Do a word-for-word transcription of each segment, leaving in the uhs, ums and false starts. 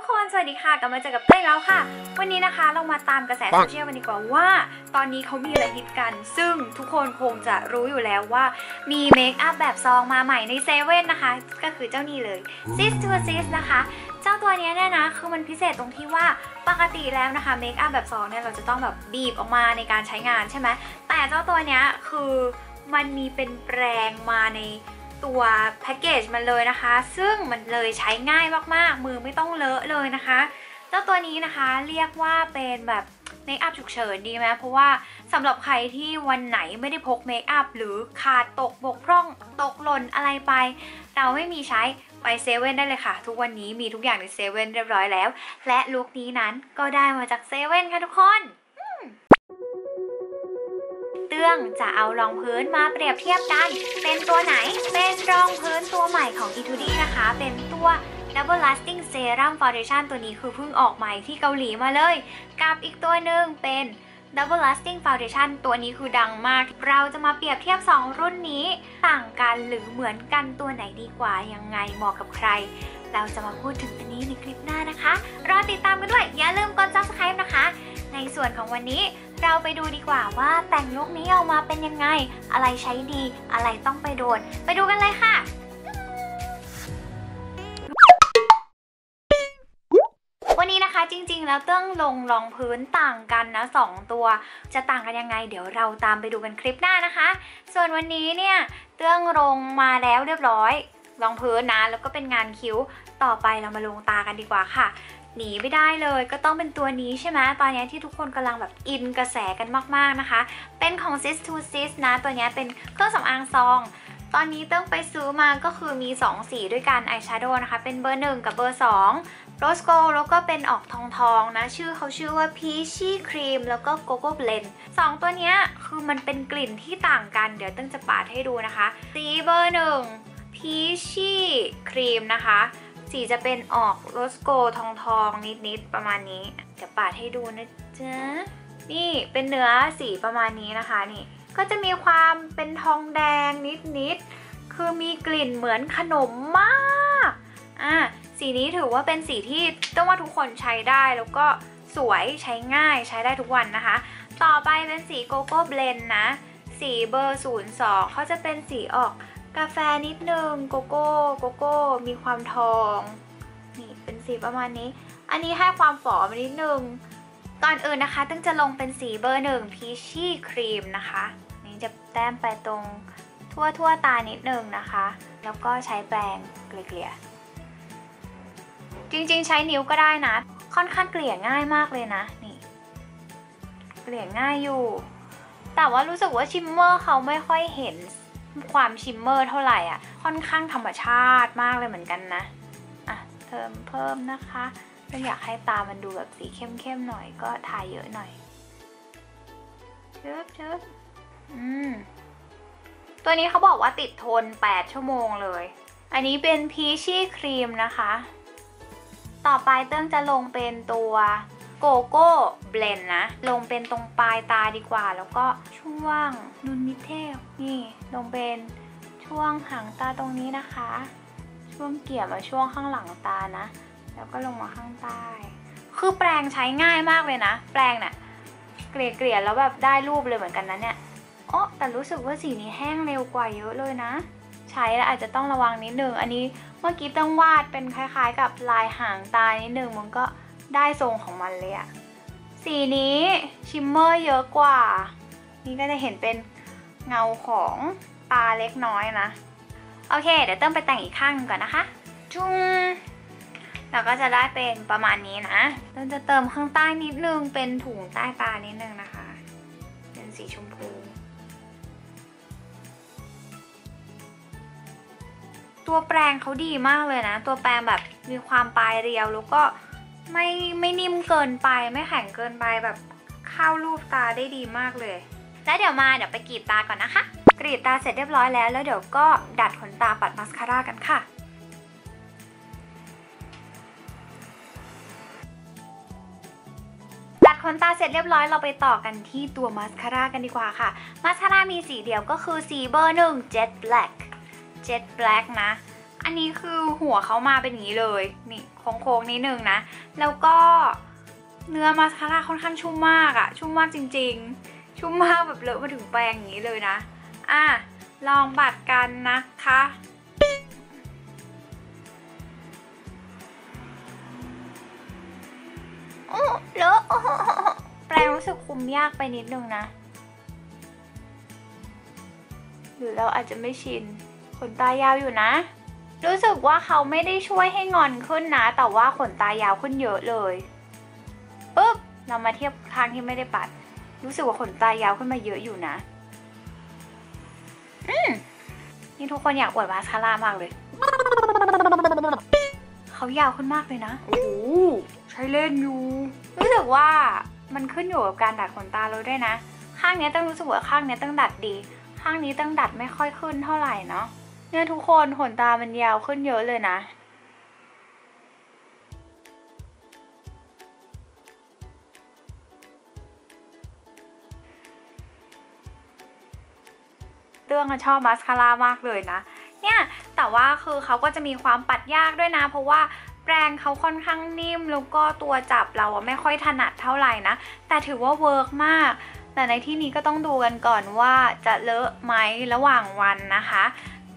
ทุกคนสวัสดีค่ะกลับมาเจอกับเต้แล้วค่ะวันนี้นะคะเรามาตามกระแสโซเชียลกันดีกว่าว่าตอนนี้เขามีอะไรฮิตกันซึ่งทุกคนคงจะรู้อยู่แล้วว่ามีเมคอัพแบบซองมาใหม่ในเซเว่นนะคะก็คือเจ้านี้เลย Si To Assist นะคะเจ้าตัวนี้เนี่ยนะคือมันพิเศษตรงที่ว่าปกติแล้วนะคะเมคอัพแบบซองเนี่ยเราจะต้องแบบบีบออกมาในการใช้งานใช่ไหมแต่เจ้าตัวนี้คือมันมีเป็นแปรงมาในตัวแพ็กเกจมันเลยนะคะซึ่งมันเลยใช้ง่ายมากๆมือไม่ต้องเลอะเลยนะคะเจ้าตัวนี้นะคะเรียกว่าเป็นแบบเมคอัพฉุกเฉินดีไหมเพราะว่าสำหรับใครที่วันไหนไม่ได้พกเมคอัพหรือขาดตกบกพร่องตกหล่นอะไรไปเราไม่มีใช้ไปเซเว่นได้เลยค่ะทุกวันนี้มีทุกอย่างในเซเว่นเรียบร้อยแล้วและลุคนี้นั้นก็ได้มาจากเซเว่นค่ะทุกคนเรื่องจะเอารองพื้นมาเปรียบเทียบกันเป็นตัวไหนเป็นรองพื้นตัวใหม่ของ อีทูด นะคะเป็นตัว Double Lasting Serum Foundation ตัวนี้คือเพิ่งออกใหม่ที่เกาหลีมาเลยกับอีกตัวหนึ่งเป็น Double Lasting Foundation ตัวนี้คือดังมากเราจะมาเปรียบเทียบสองรุ่นนี้ต่างกันหรือเหมือนกันตัวไหนดีกว่ายังไงเหมาะกับใครเราจะมาพูดถึงตัวนี้ในคลิปหน้านะคะรอติดตามกันด้วยอย่าลืมกด ซับสไครบ์ นะคะในส่วนของวันนี้เราไปดูดีกว่าว่าแต่งลุคนี้ออกมาเป็นยังไงอะไรใช้ดีอะไรต้องไปโดนไปดูกันเลยค่ะวันนี้นะคะจริงๆแล้วเติ้งลงรองพื้นต่างกันนะสองตัวจะต่างกันยังไงเดี๋ยวเราตามไปดูกันคลิปหน้านะคะส่วนวันนี้เนี่ยเติ้งลงมาแล้วเรียบร้อยรองพื้นนะแล้วก็เป็นงานคิ้วต่อไปเรามาลงตากันดีกว่าค่ะหนีไม่ได้เลยก็ต้องเป็นตัวนี้ใช่ไหมตอนนี้ที่ทุกคนกำลังแบบอินกระแสกันมากๆนะคะเป็นของ Si To Assist นะตัวนี้เป็นเครื่องสำอางซองตอนนี้เติ้งไปซื้อมาก็คือมีสองสีด้วยกันอายแชโดว์นะคะเป็นเบอร์หนึ่งกับเบอร์สอง Rose Gold แล้วก็เป็นออกทองทองนะชื่อเขาชื่อว่า Peachy Cream แล้วก็ Cocoa Blend สองตัวนี้คือมันเป็นกลิ่นที่ต่างกันเดี๋ยวเติ้งจะปาดให้ดูนะคะสีเบอร์หนึ่ง Peachy Cream นะคะสีจะเป็นออกโรสโกทองทองนิดๆประมาณนี้เดี๋ยวปาดให้ดูนะจ๊ะนี่เป็นเนื้อสีประมาณนี้นะคะนี่ก็จะมีความเป็นทองแดงนิดๆคือมีกลิ่นเหมือนขนมมากอ่ะสีนี้ถือว่าเป็นสีที่ต้องว่าทุกคนใช้ได้แล้วก็สวยใช้ง่ายใช้ได้ทุกวันนะคะต่อไปเป็นสีโกโก้เบลนด์นะสีเบอร์ศูนย์สองเขาจะเป็นสีออกกาแฟนิดนึงโกโก้โกโก้มีความทองนี่เป็นสีประมาณนี้อันนี้ให้ความฝอมนิดนึงก่อนอื่นนะคะต้องจะลงเป็นสีเบอร์หนึ่งพีชี่ครีมนะคะนี่จะแต้มไปตรงทั่วทั่วตานิดนึงนะคะแล้วก็ใช้แปรงเกลี่ยจริงๆใช้นิ้วก็ได้นะค่อนข้างเกลี่ยง่ายมากเลยนะนี่เกลี่ยง่ายอยู่แต่ว่ารู้สึกว่าชิมเมอร์เขาไม่ค่อยเห็นความชิมเมอร์เท่าไหร่อ่ะค่อนข้างธรรมชาติมากเลยเหมือนกันนะอ่ะเติมเพิ่มนะคะถ้าอยากให้ตามันดูแบบสีเข้มๆหน่อยก็ทาเยอะหน่อยชึบชึบอืมตัวนี้เขาบอกว่าติดทนแปดชั่วโมงเลยอันนี้เป็นพีชี่ครีมนะคะต่อไปเติ้งจะลงเป็นตัวโกโก้เบลนด์นะลงเป็นตรงปลายตาดีกว่าแล้วก็ช่วงนูนมิดเทิลนี่ลงเป็นช่วงหางตาตรงนี้นะคะช่วงเกี่ยมาช่วงข้างหลังตานะแล้วก็ลงมาข้างใต้คือแปรงใช้ง่ายมากเลยนะแปรงเนี่ยเกลี่ยๆแล้วแบบได้รูปเลยเหมือนกันนะเนี่ยโอ้แต่รู้สึกว่าสีนี้แห้งเร็วกว่าเยอะเลยนะใช้แล้วอาจจะต้องระวังนิดนึงอันนี้เมื่อกี้ต้องวาดเป็นคล้ายๆกับลายหางตานิดนึงมันก็ได้ทรงของมันเลยอะสีนี้ชิมเมอร์เยอะกว่านี่ก็จะเห็นเป็นเงาของตาเล็กน้อยนะโอเคเดี๋ยวเติ้งไปแต่งอีกข้างนึงก่อนนะคะจุ้งเราก็จะได้เป็นประมาณนี้นะเติ้งจะเติมข้างใต้นิดนึงเป็นถุงใต้ตานิดนึงนะคะเป็นสีชมพูตัวแปรงเขาดีมากเลยนะตัวแปรงแบบมีความปลายเรียวแล้วก็ไม่ไม่นิ่มเกินไปไม่แข็งเกินไปแบบเข้ารูปตาได้ดีมากเลยแล้วเดี๋ยวมาเดี๋ยวไปกรีดตาก่อนนะคะกรีดตาเสร็จเรียบร้อยแล้วแล้วเดี๋ยวก็ดัดขนตาปัดมาสคาร่ากันค่ะดัดขนตาเสร็จเรียบร้อยเราไปต่อกันที่ตัวมาสคาร่ากันดีกว่าค่ะมาสคาร่ามีสีเดียวก็คือสีเบอร์หนึ่ง Jet Black Jet Black นะ อันนี้คือหัวเขามาเป็นอย่างนี้เลยนี่โค้งๆนิดนึงนะแล้วก็เนื้อมาสคาร่าค่อนข้างชุ่มมากอะชุ่มมากจริงๆชุ่มมากแบบเลอะมาถึงแปรงอย่างนี้เลยนะอ่ะลองบัดกันนะคะโอ้เลอะแปรงรู้สึกคุมยากไปนิดนึงนะหรือเราอาจจะไม่ชินขนตายาวอยู่นะรู้สึกว่าเขาไม่ได้ช่วยให้งอนขึ้นนะแต่ว่าขนตายาวขึ้นเยอะเลยปึ๊บเรามาเทียบครั้งที่ไม่ได้ปัดรู้สึกว่าขนตายาวขึ้นมาเยอะอยู่นะอืมนี่ทุกคนอยากอวดมาสคาร่ามากเลยเขายาวขึ้นมากเลยนะโอ้ใช้เล่นอยู่รู้สึกว่ามันขึ้นอยู่กับการดัดขนตาเราด้วยนะข้างนี้ต้องรู้สึกว่าข้างนี้ต้องดัดดีข้างนี้ต้องดัดไม่ค่อยขึ้นเท่าไหร่เนาะเนี่ยทุกคนขนตามันยาวขึ้นเยอะเลยนะเรื่องชอบมาสคาร่ามากเลยนะเนี่ยแต่ว่าคือเขาก็จะมีความปัดยากด้วยนะเพราะว่าแปรงเขาค่อนข้างนิ่มแล้วก็ตัวจับเราอะไม่ค่อยถนัดเท่าไหร่นะแต่ถือว่าเวิร์กมากแต่ในที่นี้ก็ต้องดูกันก่อนว่าจะเลอะไหมระหว่างวันนะคะ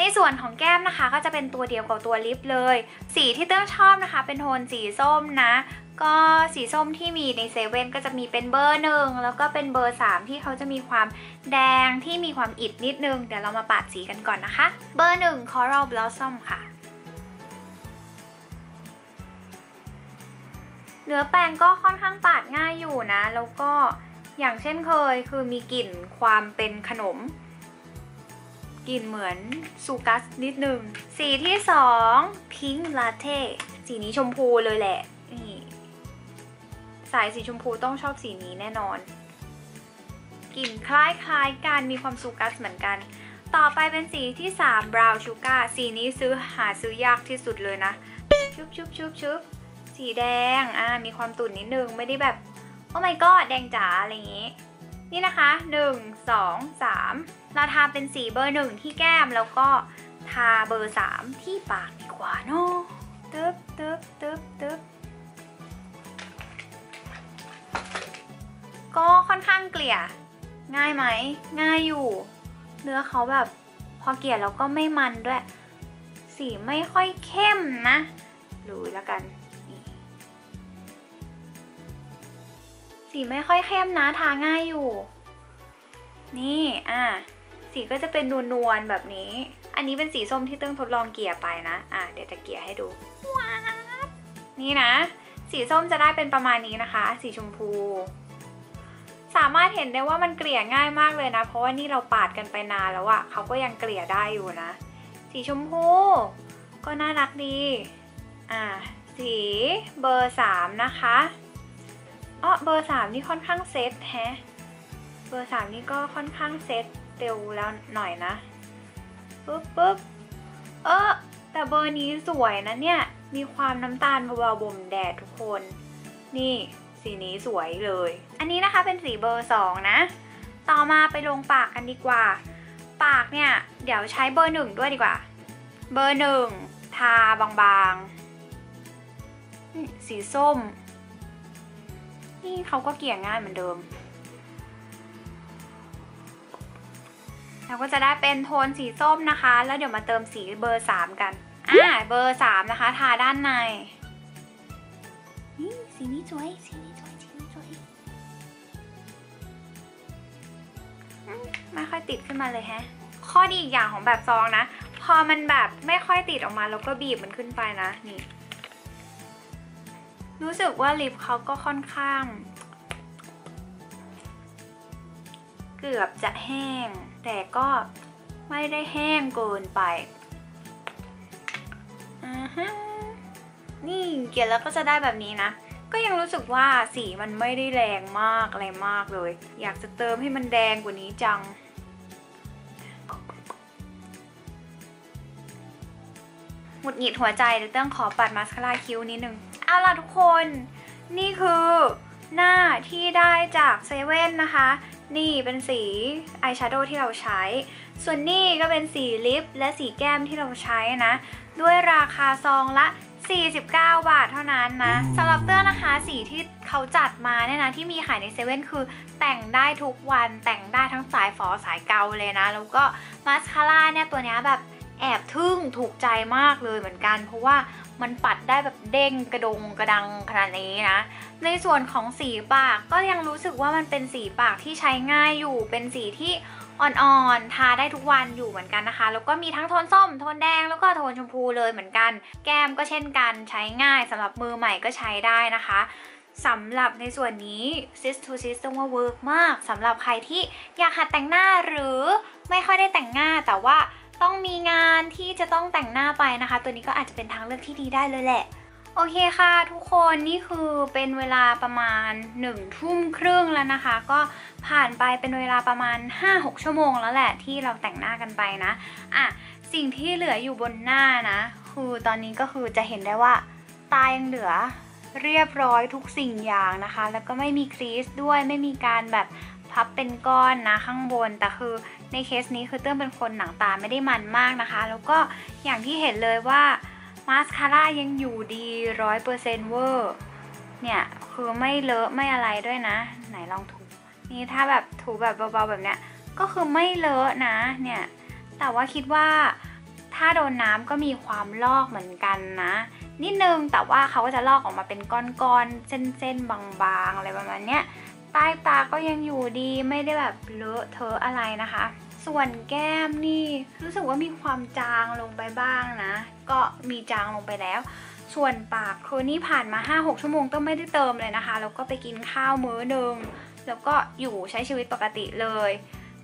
ในส่วนของแก้มนะคะก็จะเป็นตัวเดียวกับตัวลิปเลยสีที่เติ้ลชอบนะคะเป็นโทนสีส้มนะก็สีส้มที่มีในเซเว่นก็จะมีเป็นเบอร์หนึ่งแล้วก็เป็นเบอร์สามที่เขาจะมีความแดงที่มีความอิดนิดนึงเดี๋ยวเรามาปาดสีกันก่อนนะคะเบอร์หนึ่ง Coral Blossom ค่ะเนื้อแป้งก็ค่อนข้างปาดง่ายอยู่นะแล้วก็อย่างเช่นเคยคือมีกลิ่นความเป็นขนมกลิ่นเหมือนซูกัสนิดนึงสีที่สองพิงค์ลาเต้สีนี้ชมพูเลยแหละนี่สายสีชมพูต้องชอบสีนี้แน่นอนกลิ่นคล้ายๆกันมีความซูกัสเหมือนกันต่อไปเป็นสีที่สามบราวน์ชูการ์สีนี้ซื้อหาซื้อยากที่สุดเลยนะชุบชุบชุบชุบสีแดงอ่ามีความตุ่นนิดนึงไม่ได้แบบโอ้ my god แดงจ๋าอะไรอย่างนี้นี่นะคะหนึ่ง สอง สามเราทาเป็นสีเบอร์หนึ่งที่แก้มแล้วก็ทาเบอร์สามที่ปากดีกว่าเนาะตึ๊บตึ๊บตึ๊บตึ๊บก็ค่อนข้างเกลี่ยง่ายไหมง่ายอยู่เนื้อเขาแบบพอเกลี่ยแล้วก็ไม่มันด้วยสีไม่ค่อยเข้มนะดูแล้วกันสีไม่ค่อยเข้มนะทาง่ายอยู่นี่อ่ะสีก็จะเป็นนวลๆแบบนี้อันนี้เป็นสีส้มที่เติ้งทดลองเกลี่ยไปนะอ่ะเดี๋ยวจะเกลี่ยให้ดูนี่นะสีส้มจะได้เป็นประมาณนี้นะคะสีชมพูสามารถเห็นได้ว่ามันเกลี่ยง่ายมากเลยนะเพราะว่านี่เราปาดกันไปนานแล้วอะเขาก็ยังเกลี่ยได้อยู่นะสีชมพูก็น่ารักดีอ่ะสีเบอร์สามนะคะอ๋อเบอร์สามนี่ค่อนข้างเซตแฮะเบอร์สามนี่ก็ค่อนข้างเซตเร็วแล้วหน่อยนะปึ๊บปึ๊บเออแต่เบอร์นี้สวยนะเนี่ยมีความน้ำตาลเบาๆบ่มแดดทุกคนนี่สีนี้สวยเลยอันนี้นะคะเป็นสีเบอร์สองนะต่อมาไปลงปากกันดีกว่าปากเนี่ยเดี๋ยวใช้เบอร์หนึ่งด้วยดีกว่าเบอร์หนึ่งทาบางๆสีส้มนี่เขาก็เกลี่ยง่ายเหมือนเดิมเราก็จะได้เป็นโทนสีส้มนะคะแล้วเดี๋ยวมาเติมสีเบอร์สามกันอ่าเบอร์สามนะคะทาด้านในนี่สีนี้สวยสีนี้สวยสีนี้สวยไม่ค่อยติดขึ้นมาเลยแฮะข้อดีอีกอย่างของแบบซองนะพอมันแบบไม่ค่อยติดออกมาเราก็บีบมันขึ้นไปนะนี่รู้สึกว่าลิปเขาก็ค่อนข้างเกือบจะแห้งแต่ก็ไม่ได้แห้งเกินไปอือฮึนี่เกลี่ยแล้วก็จะได้แบบนี้นะก็ยังรู้สึกว่าสีมันไม่ได้แรงมากอะไรมากเลยอยากจะเติมให้มันแดงกว่านี้จังหงุดหงิดหัวใจเดี๋ยวต้องขอปัดมาสคาร่าคิ้วนิดนึงเอาล่ะทุกคนนี่คือหน้าที่ได้จากเซเว่นนะคะนี่เป็นสีอายแชโดว์ที่เราใช้ส่วนนี่ก็เป็นสีลิปและสีแก้มที่เราใช้นะ ด้วยราคาซองละสี่สิบเก้า บาทเท่านั้นนะสำหรับเสื้อนะคะสีที่เขาจัดมาเนี่ยนะที่มีขายในเซเว่นคือแต่งได้ทุกวันแต่งได้ทั้งสายฝอสายเกาเลยนะแล้วก็มาสคาร่าเนี่ยตัวนี้แบบแอบทึ่งถูกใจมากเลยเหมือนกันเพราะว่ามันปัดได้แบบเด้งกระดงกระดังขนาดนี้นะในส่วนของสีปากก็ยังรู้สึกว่ามันเป็นสีปากที่ใช้ง่ายอยู่เป็นสีที่อ่อนๆทาได้ทุกวันอยู่เหมือนกันนะคะแล้วก็มีทั้งโทนส้มโทนแดงแล้วก็โทนชมพูเลยเหมือนกันแก้มก็เช่นกันใช้ง่ายสำหรับมือใหม่ก็ใช้ได้นะคะสำหรับในส่วนนี้ Si To Assist ต้องว่าเวิร์กมากสำหรับใครที่อยากหัดแต่งหน้าหรือไม่ค่อยได้แต่งหน้าแต่ว่าต้องมีงานที่จะต้องแต่งหน้าไปนะคะตัวนี้ก็อาจจะเป็นทางเลือกที่ดีได้เลยแหละโอเคค่ะทุกคนนี่คือเป็นเวลาประมาณหนึ่งทุ่มครึ่งแล้วนะคะก็ผ่านไปเป็นเวลาประมาณ ห้าหก ชั่วโมงแล้วแหละที่เราแต่งหน้ากันไปนะอ่ะสิ่งที่เหลืออยู่บนหน้านะคือตอนนี้ก็คือจะเห็นได้ว่าตายังเหลือเรียบร้อยทุกสิ่งอย่างนะคะแล้วก็ไม่มีครีสด้วยไม่มีการแบบพับเป็นก้อนนะข้างบนแต่คือในเคสนี้คือเติ้มเป็นคนหนังตาไม่ได้มันมากนะคะแล้วก็อย่างที่เห็นเลยว่ามาสคาร่ายังอยู่ดี หนึ่งร้อยเปอร์เซ็นต์ เวอร์เนี่ยคือไม่เลอะไม่อะไรด้วยนะไหนลองถูนี่ถ้าแบบถูแบบเบาๆแบบเนี้ยก็คือไม่เลอะนะเนี่ยแต่ว่าคิดว่าถ้าโดนน้ำก็มีความลอกเหมือนกันนะนิดนึงแต่ว่าเขาก็จะลอกออกมาเป็นก้อนๆเส้นๆบางๆอะไรประมาณเนี้ยใต้ตาก็ยังอยู่ดีไม่ได้แบบเลอะเทอะอะไรนะคะส่วนแก้มนี่รู้สึกว่ามีความจางลงไปบ้างนะก็มีจางลงไปแล้วส่วนปากคือนี่ผ่านมา ห้าหก ชั่วโมงก็ไม่ได้เติมเลยนะคะแล้วก็ไปกินข้าวมื้อนึงแล้วก็อยู่ใช้ชีวิตปกติเลย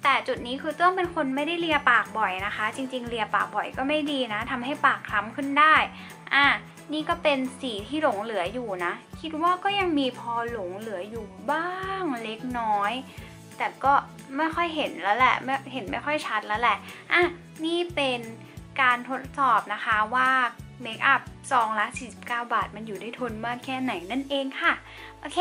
แต่จุดนี้คือเติ้มเป็นคนไม่ได้เลียปากบ่อยนะคะจริงๆเลียปากบ่อยก็ไม่ดีนะทำให้ปากคล้ำขึ้นได้อ่ะนี่ก็เป็นสีที่หลงเหลืออยู่นะคิดว่าก็ยังมีพอหลงเหลืออยู่บ้างเล็กน้อยแต่ก็ไม่ค่อยเห็นแล้วแหละไม่เห็นไม่ค่อยชัดแล้วแหละอ่ะนี่เป็นการทดสอบนะคะว่าเมคอัพซองละสี่สิบเก้าบาทมันอยู่ได้ทนมากแค่ไหนนั่นเองค่ะโอเค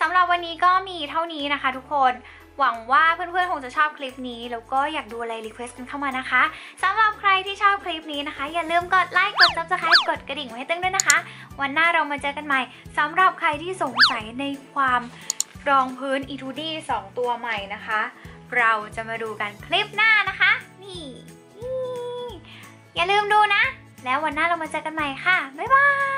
สำหรับวันนี้ก็มีเท่านี้นะคะทุกคนหวังว่าเพื่อนๆคงจะชอบคลิปนี้แล้วก็อยากดูอะไรรีเควสต์กันเข้ามานะคะสำหรับใครที่ชอบคลิปนี้นะคะอย่าลืมกดไลค์กด ซับสไครบ์ กดกระดิ่งไว้ให้เติ้งด้วยนะคะวันหน้าเรามาเจอกันใหม่สำหรับใครที่สงสัยในความรองพื้น อีทูด สอง ตัวใหม่นะคะเราจะมาดูกันคลิปหน้านะคะนี่อย่าลืมดูนะแล้ววันหน้าเรามาเจอกันใหม่ค่ะบ๊ายบาย